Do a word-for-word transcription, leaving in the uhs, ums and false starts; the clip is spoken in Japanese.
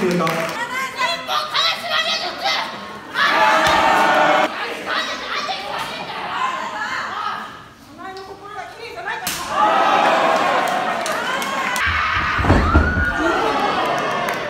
というか。